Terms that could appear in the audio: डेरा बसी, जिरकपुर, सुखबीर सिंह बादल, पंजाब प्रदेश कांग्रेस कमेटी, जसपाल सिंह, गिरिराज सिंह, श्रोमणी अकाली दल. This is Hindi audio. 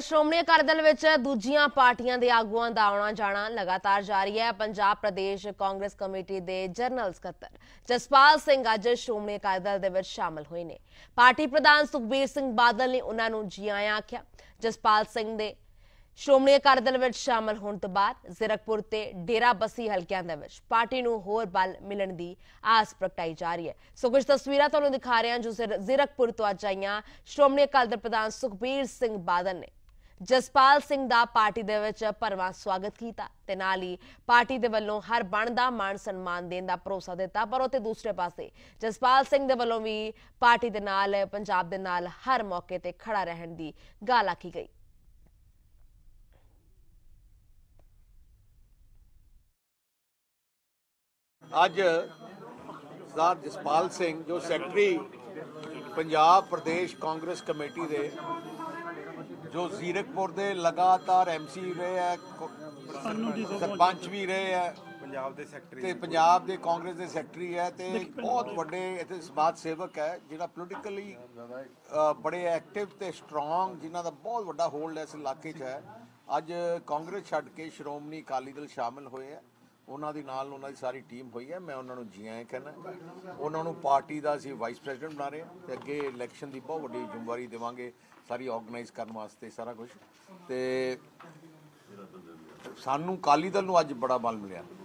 श्रोमणी अकाली दल विच दूजियां पार्टियां दे आगुआं दा आउणा जाणा लगातार जारी है। पंजाब प्रदेश कांग्रेस कमेटी दे जनरल सकत्तर जसपाल सिंह अज श्रोमणी अकाली दल दे विच शामिल होए ने। पार्टी प्रधान सुखबीर सिंह बादल ने उन्हां नूं जी आया आख्या। जसपाल सिंह दे श्रोमणी अकाली दल विच शामिल होण तों बाद जिरकपुर ते डेरा बसी हलकिआं दे विच पार्टी नूं होर बल मिलण दी आस प्रगटाई जा रही है। सो कुछ तस्वीरां तुहानूं दिखा रहे हां जो जिरकपुर तों अज आईआं। श्रोमणी अकाली दल प्रधान सुखबीर सिंह बादल ने जसपाल सिंह दा पार्टी दे विच भरवां स्वागत कीता ते नाल ही पार्टी दे वल्लों हर बनदा मान सन्मान देण दा भरोसा दित्ता। पर उत्ते दूसरे पासे जसपाल सिंह दे वल्लों भी पार्टी दे नाल पंजाब दे नाल हर मौके ते खड़ा रहण दी गल आखी गई। आज सरदार जसपाल सिंह जो सेक्रेटरी पंजाब प्रदेश कांग्रेस कमेटी दे जो जीरकपुर दे लगातार एमसी रहे है, सरपंच भी रहे है, पंजाब दे कांग्रेस दे सेक्रेटरी है ते बहुत बड़े इत्थे समाज सेवक है जिहड़ा पोलिटिकली बड़े एक्टिव ते स्ट्रांग जिन्हां दा बहुत वड्डा होल्ड है इस इलाके च है। अज कांग्रेस छड्ड के श्रोमणी अकाली दल शामिल होए है। उन्हां दे नाल उन्हां दी सारी टीम होई है। मैं उन्हां नूं जी आए कहना। उन्हां नूं पार्टी दा असीं वाइस प्रेसिडेंट बना रहे ते अगे इलैक्शन दी बहुत वड्डी जिम्मेवारी देवांगे सारी ऑर्गेनाइज करने वास्ते सारा कुछ। तो सानू अकाली दल नूं अज बड़ा बल मिलिया।